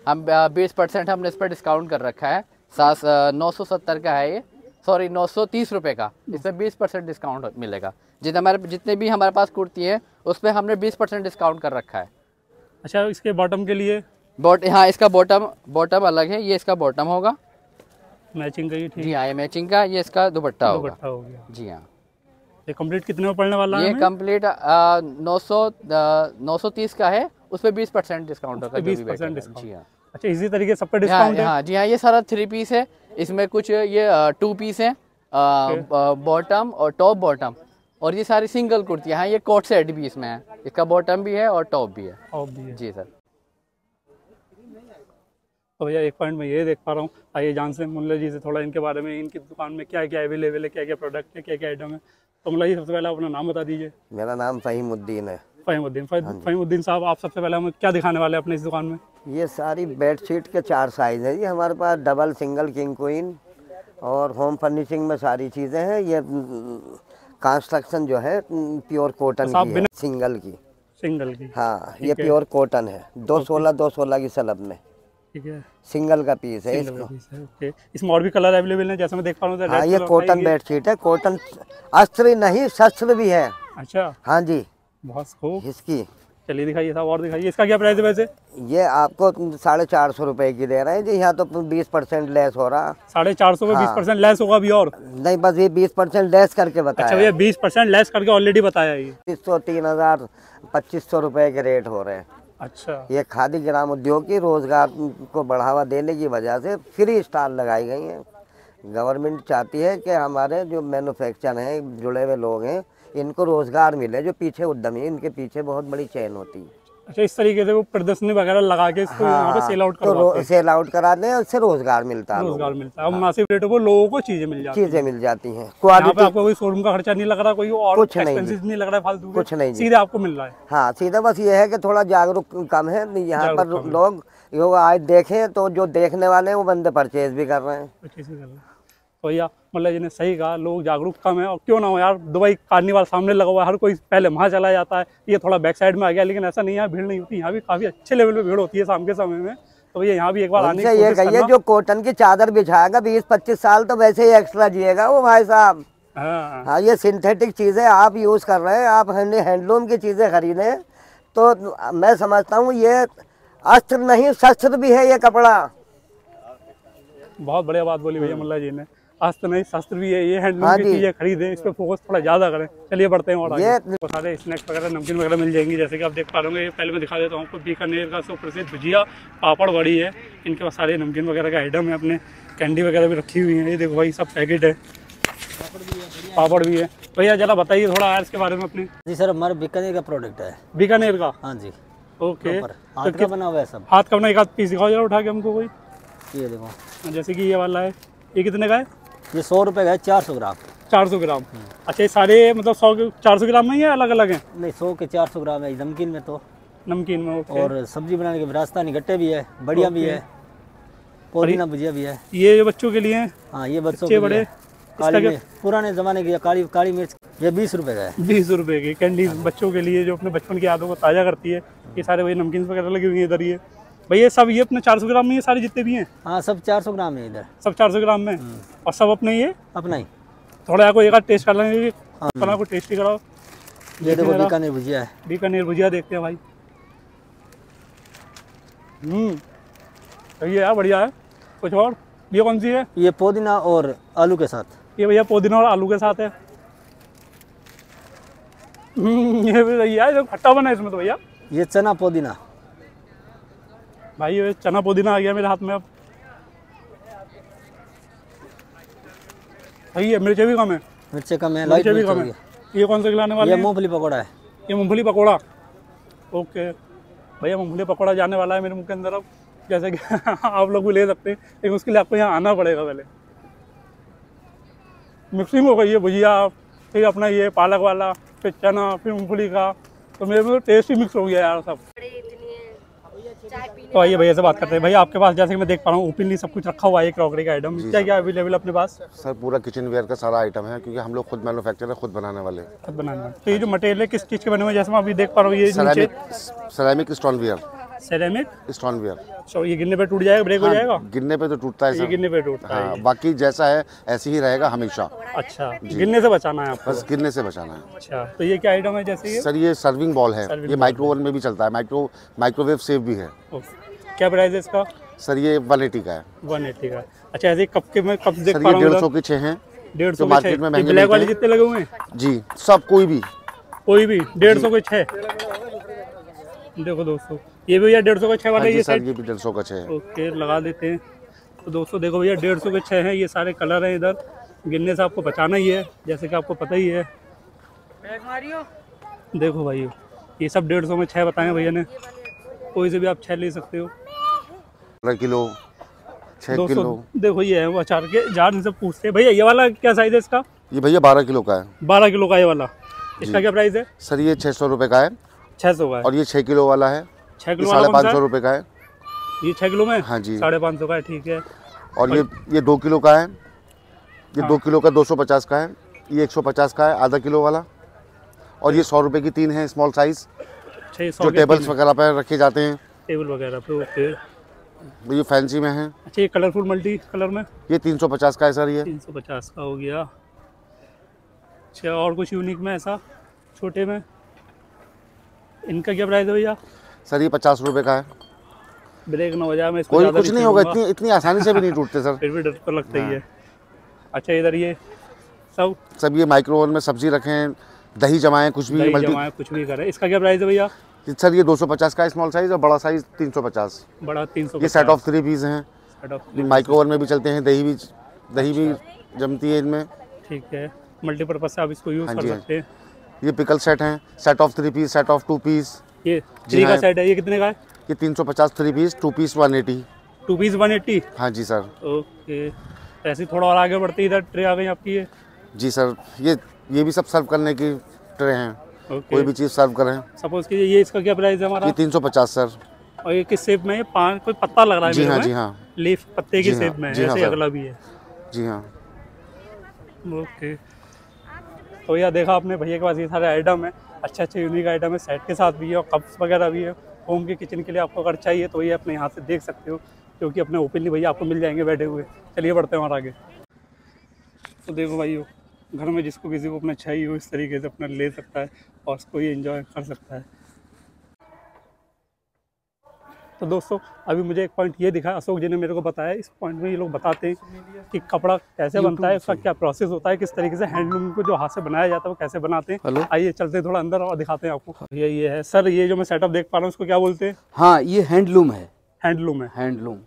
हम 20% हमने इस पर डिस्काउंट कर रखा है। 970 का है ये, सॉरी 930 रुपये का, इसमें 20% डिस्काउंट मिलेगा। जितने भी हमारे पास कुर्ती है उस पर हमने 20% डिस्काउंट कर रखा है। अच्छा, इसके बॉटम के लिए हाँ, इसका बॉटम अलग है, ये इसका बॉटम होगा मैचिंग का। ठीक जी हाँ, ये मैचिंग का। ये इसका दुपट्टा होगा जी हाँ। ये कंप्लीट कितने में पड़ने वाला है? ये कंप्लीट 930 का है, उस पर 20% डिस्काउंट होगा। 20% जी हाँ। अच्छा, इसी तरीके सब पर डिस्काउंट है? हाँ जी हाँ। ये सारा 3 पीस है, इसमें कुछ ये 2 पीस है, बॉटम और टॉप बॉटम, और ये सारी सिंगल कुर्ती है। हाँ, ये कोट सेट भी इसमें है, इसका बॉटम भी है और टॉप भी है। जी सर। तो भैया एक पॉइंट में ये देख पा रहा हूँ, आइए जान से मुल्ला जी से थोड़ा इनके बारे में, इनकी दुकान में क्या क्या अवेलेबल है, क्या क्या प्रोडक्ट है, क्या क्या आइटम है। तो मुल्ला जी सबसे पहले अपना नाम बता दीजिए। मेरा नाम फहीमुद्दीन है। फहीमुद्दीन, फहीमुद्दीन साहब आप सबसे पहले हमें क्या दिखाने वाले हैं अपने इस दुकान में? ये सारी बेडशीट के 4 साइज़ है ये हमारे पास, डबल, सिंगल, किंग, क्वीन, और होम फर्निशिंग में सारी चीज़ें हैं। ये कंस्ट्रक्शन जो है प्योर कॉटन की है, सिंगल की हाँ। ये प्योर कॉटन है, 216 की सलब में, ठीक है, सिंगल का पीस है इसको। इसमें और भी कलर अवेलेबल है जैसे मैं देख पा रहा हूँ। हाँ, ये कॉटन बेडशीट है, कॉटन अस्त्र नहीं शस्त्र भी है। अच्छा हाँ जी, बहुत खूब। इसकी चलिए दिखाइए साहब, और दिखाइए। इसका क्या प्राइस है वैसे? ये आपको 450 रुपये की दे रहे हैं जी। यहाँ तो 20% लेस हो रहा। 450 में 20% लेस होगा अभी? और नहीं, बस ये 20% लेस करके बताया। अच्छा, ये 20% लेस करके ऑलरेडी बताया है। 3,000-2,500 रुपये के रेट हो रहे हैं। अच्छा, ये खादी ग्राम उद्योग की रोजगार को बढ़ावा देने की वजह से फ्री स्टॉल लगाई गई है। गवर्नमेंट चाहती है कि हमारे जो मैन्युफैक्चर हैं, जुड़े हुए लोग हैं, इनको रोजगार मिले। जो पीछे उद्यमी, इनके पीछे बहुत बड़ी चैन होती है। अच्छा, इस तरीके से वो प्रदर्शनी वगैरह लगा के इसको यहाँ पे सेल आउट कराते हैं, उससे रोजगार मिलता है। अब मुनासिब रेटों पर लोगों को चीजें मिल जाती हैं। यहाँ पे आपको कोई शोरूम का खर्चा नहीं लग रहा, कोई और कुछ नहीं लग रहा है फालतू, कुछ नहीं, सीधे आपको मिल रहा है। हाँ सीधा। बस ये है कि थोड़ा जागरूक कम है यहाँ पर लोग। आज देखें तो जो देखने वाले हैं वो बंदे परचेज भी कर रहे हैं। भैया मतलब जिन्हें सही कहा, लोग जागरूक कम है। और क्यों ना हो यार, दुबई कार्निवाल सामने लगा हुआ है, हर कोई पहले वहाँ चला जाता है। ये थोड़ा बैक साइड में आ गया, लेकिन ऐसा नहीं है, भीड़ नहीं होती। यहाँ भी काफ़ी अच्छे लेवल पे भीड़ होती है शाम के समय में। तो भैया यहाँ भी एक बार आने की कोशिश करना। ये जो कॉटन की चादर बिछाएगा 20-25 साल तो वैसे ही एक्स्ट्रा जिएगा वो भाई साहब। हाँ, ये सिंथेटिक चीजें आप यूज कर रहे हैं, आप हैंडलूम की चीजें खरीदे तो मैं समझता हूँ ये अस्त्र नहीं शस्त्र भी है ये कपड़ा। बहुत बढ़िया बात बोली भैया मुल्ला जी ने, अस्त्र नहीं शस्त्र भी है ये हैंडलूम की चीजें खरीदें, इस पे फोकस थोड़ा ज्यादा करें। चलिए बढ़ते हैं और आगे। तो सारे स्नैक्स वगैरह नमकीन वगैरह मिल जाएंगी जैसे कि आप देख पा रहे होंगे। पहले मैं दिखा देता हूँ आपको बीकानेर का सब प्रसिद्ध भुजिया पापड़ बड़ी है, इनके पास सारे नमकीन वगैरह का आइटम है, अपने कैंडी वगैरह भी रखी हुई है। ये देखो भाई सब पैकेट है, पापड़ भी है। भैया जरा बताइए थोड़ा यार इसके बारे में अपने। जी सर हमारे बीकानेर का प्रोडक्ट है, बीकानेर का। हाँ जी ओके, हाथ का बना हुआ है सब। हाथ का बना, एक हाथ पीस दिखाओ जरा उठा के हमको कोई। ये देखो जैसे कि ये वाला है, ये कितने का है? ये 100 रुपए का है, 400 ग्राम। 400 ग्राम। अच्छा ये सारे मतलब 400 ग्राम में ही अलग अलग है? नहीं 100 के 400 ग्राम है। नमकीन में तो नमकीन में ओके। और सब्जी बनाने के राजस्थानी गट्टे भी है, बढ़िया भी है, पुदीना भुजिया भी है। ये बच्चों के लिए? हाँ ये बच्चों के बड़े पुराने जमाने की काली मिर्च ये 20 रुपए का है। 20 रुपए की कैंडी बच्चों के लिए जो अपने बचपन की यादों को ताजा करती है। ये सारे वही नमकीन वगैरह लगे हुए हैं इधर। ये भैया सब ये अपने 400 ग्राम में ये सारे जितने भी हैं? हाँ सब 400 ग्राम में इधर, सब 400 ग्राम में और सब अपने ये अपना ही। थोड़ा आपको एक बार टेस्ट कर लेंगे, को टेस्ट ही कराओ। ये देखो बीकानेर भुजिया है, बीकानेर भुजिया देखते हैं भाई। ये यार बढ़िया है। कुछ और? ये कौन सी है? ये पुदीना और आलू के साथ। ये भैया पुदीना और आलू के साथ है। ये भैया जो खट्टा बना है इसमें तो भैया ये चना पुदीना। भाई ये चना पुदीना आ गया मेरे हाथ में अब। भाई ये मिर्चे भी कम है, मिर्चे कम है, लाइट भी कम है। ये कौन सा खिलाने वाला है? ये मूंगफली पकौड़ा है। ये मूंगफली पकौड़ा ओके। भैया मूंगफली पकौड़ा जाने वाला है मेरे मुंह के अंदर अब, जैसे कि आप लोग भी ले सकते हैं लेकिन उसके लिए आपको यहाँ आना पड़ेगा। पहले मिक्सिंग हो गई है भुजिया, फिर अपना ये पालक वाला, फिर चना, फिर मूंगफली का, तो मेरे में टेस्ट ही मिक्स हो गया यार सब। तो आइए भैया से बात करते हैं। भैया आपके पास जैसे कि मैं देख पा रहा हूँ ओपनली सब कुछ रखा हुआ है, क्रॉकरी का आइटम क्या क्या अवेलेबल अपने पास? सर पूरा किचन वेयर का सारा आइटम है क्योंकि हम लोग खुद मैन्युफैक्चरर खुद बनाने वाले हैं। खुद बनाने वाले। तो ये जो मटेरियल है किस चीज़ के बने हुए? जैसे मैं अभी देख पा रहा हूँ ये ceramic stone where. Ceramic stone where. ये गिरने पे टूट जाएगा, ब्रेक हो जाएगा? गिरने पे तो टूटता है, गिरने पे टूटता है। बाकी जैसा है ऐसे ही रहेगा हमेशा। अच्छा गिरने से बचाना है आपको? बस गिरने से बचाना है। अच्छा तो ये क्या आइटम है जैसे? सर ये सर्विंग बॉल है, ये माइक्रोवेव में भी चलता है, माइक्रोवेव सेफ भी है। क्या प्राइस है इसका? सर ये 180 का है। 180 का। अच्छा ऐसे कप के मैं कप देख पा रहा हूं 150 के 6 हैं। 150 के मार्केट में महंगे ब्लैक वाले जितने लगे हुए हैं जी सब, कोई भी 150 के 6। देखो दोस्तों ये भी भैया 150 का 6 वाला है। ये सर ये भी 150 का 6 है ओके, लगा देते हैं। तो दोस्तों देखो भैया 150 के 6 हैं। ये सारे कलर हैं इधर, गिनने से आपको बचाना ही है जैसे कि आपको पता ही है। देखो भाई ये सब 150 में 6 बताए भैया ने, कोई से भी आप 6 ले सकते हो। 12 किलो 6 किलो। देखो ये है वो अचार के जार, इनसे पूछते हैं। भैया ये वाला क्या साइज है इसका? ये भैया 12 किलो का है। 12 किलो का ये वाला, इसका क्या प्राइस है? सर ये 600 रुपए का है। 600 का। और ये 6 किलो वाला है, 6 किलो 550 रुपए का है। ये 6 किलो में? हाँ जी 550 का है, ठीक है। और ये 2 किलो का है, ये 2 किलो का 250 का है, ये 150 का है आधा किलो वाला। और ये 100 रुपए की 3 है स्मॉल साइज, जो टेबल्स वगैरह पर रखे जाते हैं। टेबल वगैरह पे ओके। ये फैंसी में है। अच्छा ये कलरफुल मल्टी कलर में? ये 350 का है सर। ये 350 का हो गया। अच्छा और कुछ यूनिक में ऐसा छोटे में? इनका क्या प्राइस है भैया? सर ये 50 रुपए का है। ब्रेक ना हो जाए मैं इसको, कुछ नहीं होगा, इतनी आसानी से भी नहीं टूटते सर, फिर भी डर तो लगता ही है। अच्छा इधर ये सब ये माइक्रोवेव में सब्जी रखें, दही जमाएं, कुछ भी करें। इसका क्या प्राइस है भैया? सर ये 250 का स्मॉल साइज और बड़ा साइज 350। बड़ा 350। ये सेट ऑफ 3 पीस हैं, माइक्रोवेव में भी चलते हैं, दही भी जमती है इनमें, ठीक है। मल्टीपर्पज से आप इसको यूज कर सकते हैं। ये पिकल सेट हैं, set of 3 piece, set of 2 piece. ये 3 का सेट है, ये कितने का है? ये 350 3 पीस, 2 पीस 180। 2 पीस 180? हाँ जी सर ओके। ऐसे थोड़ा और आगे बढ़ते इधर ट्रे आ गई आपकी है जी सर। ये भी सब सर्व करने की ट्रे हैं okay। कोई भी चीज़ सर्व करें सपोज कीजिए। ये इसका क्या प्राइस है हमारा? ये 350 सर। और ये किस शेप में? पान कोई पत्ता लग रहा है? जी हाँ जी हाँ, लीफ पत्ते की शेप में ऐसे। अगला भी है जी हाँ ओके। तो यह देखा आपने भैया के पास ये सारे आइटम है, अच्छे अच्छे यूनिक आइटम है, सेट के साथ भी है और कप्स वगैरह भी है। होम के किचन के लिए आपको अगर चाहिए तो ये अपने यहाँ से देख सकते हो, क्योंकि अपने ओपनली भैया आपको मिल जाएंगे बैठे हुए। चलिए बढ़ते हैं और आगे। तो देखो भाई हो, घर में जिसको किसी को अपना चाहिए हो इस तरीके से अपना ले सकता है और उसको ये इन्जॉय कर सकता है। तो दोस्तों अभी मुझे एक पॉइंट ये दिखा, अशोक जी ने मेरे को बताया, इस पॉइंट में ये लोग बताते हैं कि कपड़ा कैसे बनता है, उसका क्या प्रोसेस होता है, किस तरीके से हैंडलूम को जो हाथ से बनाया जाता है वो कैसे बनाते हैं। आइए चलते हैं थोड़ा अंदर और दिखाते हैं आपको। ये है सर, ये जो मैं सेटअप देख पा रहा हूँ उसको क्या बोलते हैं? हाँ, ये हैंडलूम है। हैंडलूम है, हैंडलूम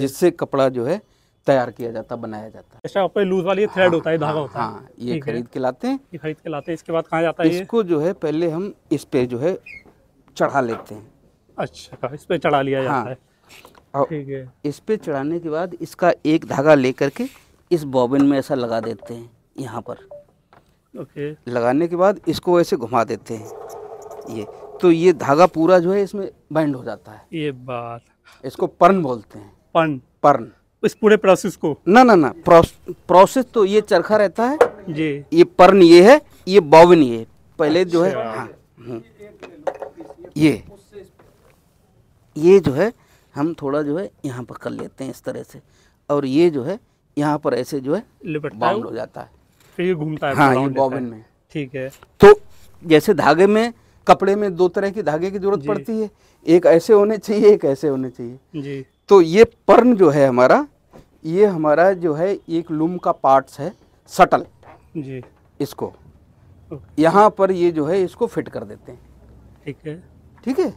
जिससे कपड़ा जो है तैयार किया जाता, बनाया जाता है। अच्छा, आपको लूज वाली थ्रेड होता है, धागा होता है, ये खरीद के लाते हैं। ये खरीद के लाते हैं, इसके बाद कहाँ जाता है? इसको जो है पहले हम इस पे जो है चढ़ा लेते हैं। अच्छा, इस पे चढ़ा लिया जाता है। और ठीक है, इस पे चढ़ाने के बाद इसका एक धागा लेकर के इस बॉबिन में ऐसा लगा देते हैं यहाँ पर। ओके, लगाने के बाद इसको ऐसे घुमा देते हैं, ये तो ये धागा पूरा जो है इसमें बैंड हो जाता है। ये बात, इसको पर्न बोलते हैं। पर्न, पर्न। इस पूरे प्रोसेस को ना प्रोसेस तो ये चरखा रहता है जी, ये पर्न ये है, ये बॉबिन ये पहले जो है। हाँ, ये जो है हम थोड़ा जो है यहाँ पर कर लेते हैं इस तरह से, और ये जो है यहाँ पर ऐसे जो है बाउंड हो जाता है, फिर ये घूमता है। हाँ, ये बॉबिन में। ठीक है, तो जैसे धागे में, कपड़े में दो तरह के धागे की जरूरत पड़ती है, एक ऐसे होने चाहिए, एक ऐसे होने चाहिए जी। तो ये पर्न जो है हमारा, ये हमारा जो है एक लूम का पार्ट्स है, सटल जी। इसको यहाँ पर ये जो है इसको फिट कर देते हैं। ठीक है, ठीक है।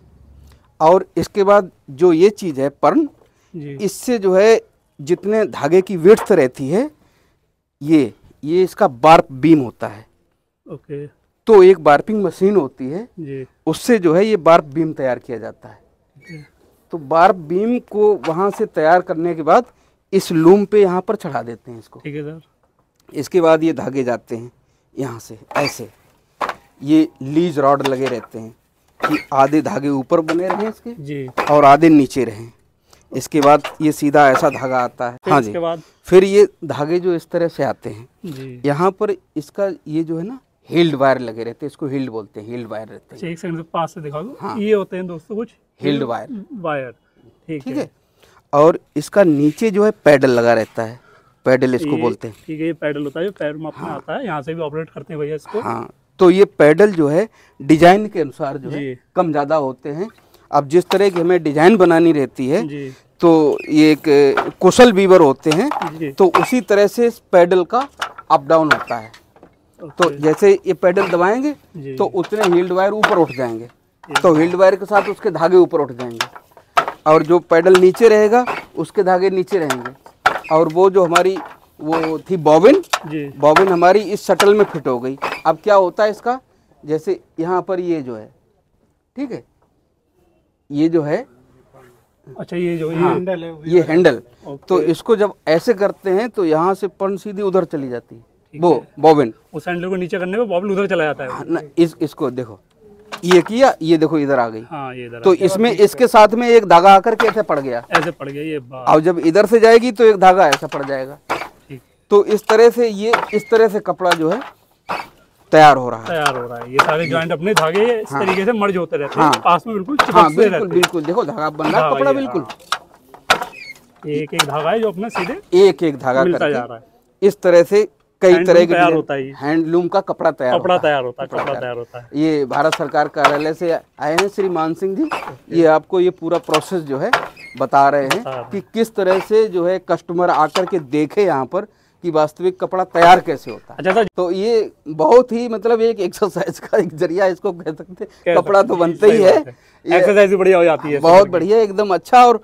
और इसके बाद जो ये चीज़ है पर्न, इससे जो है जितने धागे की विड्थ रहती है, ये इसका बार्प बीम होता है। ओके, तो एक बार्पिंग मशीन होती है जी, उससे जो है ये बार्प बीम तैयार किया जाता है जी। तो बार्प बीम को वहाँ से तैयार करने के बाद इस लूम पे यहाँ पर चढ़ा देते हैं इसको। ठीक है सर। इसके बाद ये धागे जाते हैं यहाँ से ऐसे, ये लीज रॉड लगे रहते हैं कि आधे धागे ऊपर बने रहें इसके जी, और आधे नीचे रहें। इसके बाद ये सीधा ऐसा धागा आता है। हाँ जी, इसके बाद फिर ये धागे जो इस तरह से आते हैं जी। यहाँ पर इसका ये जो है ना हील्ड वायर लगे रहते हैं, इसको हील्ड बोलते हैं, हील्ड वायर रहते हैं। एक सेकंड से पास से दिखा दो। हाँ, ये होते हैं दोस्तों कुछ हील्ड वायर। ठीक है, और इसका नीचे जो है पैडल लगा रहता है, पैडल इसको बोलते हैं। ठीक है, ये पैडल होता है, पैर में अपना आता है, यहाँ से भी ऑपरेट करते हैं भैया इसको। हाँ, तो ये पैडल जो है डिजाइन के अनुसार जो है कम ज्यादा होते हैं। अब जिस तरह की हमें डिजाइन बनानी रहती है तो ये एक कुशल बीवर होते हैं, तो उसी तरह से इस पैडल का अप डाउन होता है। तो जैसे ये पैडल दबाएंगे तो उतने हील्ड वायर ऊपर उठ जाएंगे, तो हील्ड वायर के साथ उसके धागे ऊपर उठ जाएंगे, और जो पैडल नीचे रहेगा उसके धागे नीचे रहेंगे। और वो जो हमारी वो थी बॉबिन हमारी इस शटल में फिट हो गई। अब क्या होता है इसका, जैसे यहाँ पर ये जो है, ठीक है, ये जो है, अच्छा ये जो हैंडल है, ये हैंडल, तो इसको जब ऐसे करते हैं तो यहाँ से पर्न सीधी उधर चली जाती है, वो बॉबिन। उस हैंडल को नीचे करने पे बॉबिन उधर चला जाता है ना। इसको देखो, ये किया, ये देखो इधर आ गई। हाँ, ये इधर। तो इसमें इसके साथ में एक धागा आकर के ऐसे पड़ गया, ऐसे पड़ गया ये। और जब इधर से जाएगी तो एक धागा ऐसा पड़ जाएगा। तो इस तरह से ये, इस तरह से कपड़ा जो है तैयार हो रहा है, तैयार हो रहा है। ये सारे जॉइंट अपने धागे इस तरीके से मर्ज होते रहते हैं, पास में बिल्कुल चिपकते रहते हैं। बिल्कुल देखो धागा बन रहा है, कपड़ा बिल्कुल एक एक धागा है जो अपना सीधे एक एक धागा मिलता जा रहा है। इस तरह से कई तरह के हैंडलूम का कपड़ा तैयार होता है। ये भारत सरकार कार्यालय से आए हैं श्री मान सिंह जी, ये आपको ये पूरा प्रोसेस जो है बता रहे हैं कि किस तरह से जो है कस्टमर आकर के देखे यहाँ पर कि वास्तविक कपड़ा तैयार कैसे होता है। अच्छा, तो ये बहुत ही मतलब एक एक्सरसाइज का एक जरिया इसको कह सकते हैं। कपड़ा तो बनता ही है, एक्सरसाइज भी बढ़िया हो जाती है, बहुत बढ़िया एकदम अच्छा। और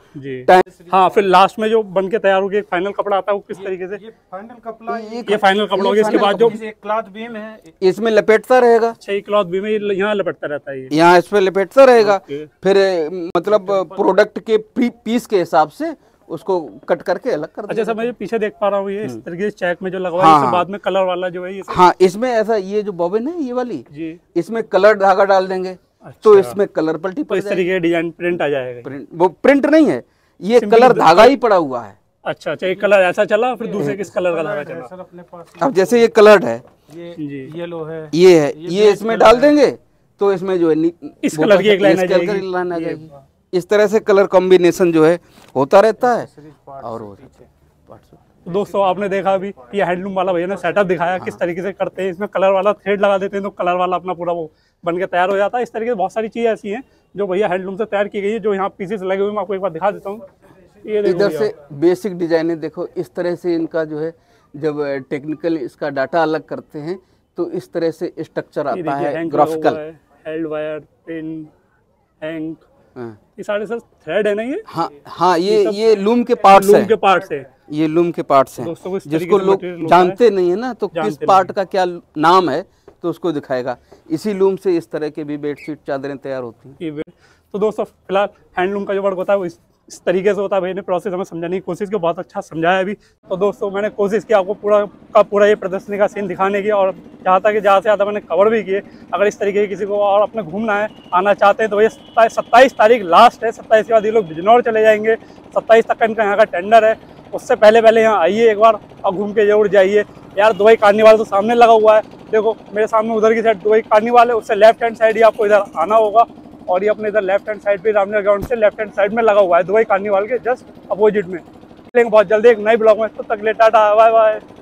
हाँ, फिर लास्ट में जो बनके तैयार हो गया फाइनल कपड़ा आता है, वो किस तरीके से ये फाइनल कपड़ा हो गया। इसके बाद जो क्लॉथ बीम है इसमें लपेटता रहेगा, क्लॉथ बीम यहाँ लपेटता रहता है, यहाँ इसमें लपेटता रहेगा। फिर मतलब प्रोडक्ट के पीस के हिसाब से उसको कट करके अलग कर। अच्छा, मैं पीछे देख पा रहा हूँ ये इस तरीके से चेक में जो लगवा है, इसके बाद में कलर वाला जो है ये। हाँ, इसमें ऐसा ये जो बॉबिन है ये वाली जी, इसमें कलर धागा डाल देंगे। अच्छा, तो इसमें कलर पलटी पड़ जाएगी, डिजाइन प्रिंट आ जाएगा। प्रिंट, वो प्रिंट नहीं है, ये कलर धागा ही पड़ा हुआ है। अच्छा, एक कलर ऐसा चला, फिर दूसरे किस कलर का धागा चला अपने पास। अब जैसे ये कलर्ड है, ये येलो है, ये इसमें डाल देंगे तो इसमें जो है इस कलर की एक लाइन आ जाएगी। इस तरह से कलर कॉम्बिनेशन जो है होता रहता है। और दोस्तों आपने देखा अभी ये हैंडलूम वाला भैया ने सेटअप दिखाया किस तरीके से करते हैं, इसमें कलर वाला थ्रेड लगा देते हैं तो कलर वाला अपना पूरा वो बन के तैयार हो जाता है। इस तरीके से बहुत सारी चीज़ें ऐसी हैं जो भैया हैंडलूम से तैयार की गई है। जो यहाँ पीसेस लगे हुए मैं आपको एक बार दिखा देता हूँ। ये इधर से बेसिक डिजाइने देखो, इस तरह से इनका जो है जब टेक्निकल इसका डाटा अलग करते हैं तो इस तरह से स्ट्रक्चर आता है graphical. Held wire, pin, hang, ये सारे सर थ्रेड है ना ये? हाँ हाँ, ये लूम के पार्ट्स हैं। लूम के पार्ट्स हैं, ये लूम के पार्ट्स हैं जिसको लोग जानते नहीं है ना, तो किस पार्ट का क्या नाम है तो उसको दिखाएगा। इसी लूम से इस तरह के भी बेडशीट चादरें तैयार होती हैं। तो दोस्तों फिलहाल हैंडलूम का जो वर्क होता है वो इस तरीके से होता है। भाई ने प्रोसेस हमें समझाने की कोशिश की, बहुत अच्छा समझाया अभी। तो दोस्तों मैंने कोशिश की आपको पूरा का पूरा ये प्रदर्शनी का सीन दिखाने की, और जहाँ तक ज़्यादा से ज़्यादा मैंने कवर भी किए। अगर इस तरीके की किसी को और अपने घूमना है आना चाहते हैं तो भैया 27 तारीख लास्ट है, 27 के बाद ये लोग बिजनौर चले जाएंगे। 27 तक इनका यहाँ का टेंडर है, उससे पहले पहले यहाँ आइए एक बार और घूम के जरूर जाइए। यार दुबई कार्निवाल तो सामने लगा हुआ है, देखो मेरे सामने उधर की साइड दुबई कार्निवाल है, उससे लेफ्ट हैंड साइड ही आपको इधर आना होगा। और ये अपने इधर लेफ्ट हैंड साइड पे रामनगर ग्राउंड से लेफ्ट हैंड साइड में लगा हुआ है दुबई कार्निवाल के जस्ट अपोजिट में। बहुत जल्दी एक नए ब्लॉग में, तब तक ले टाटा बाय बाय।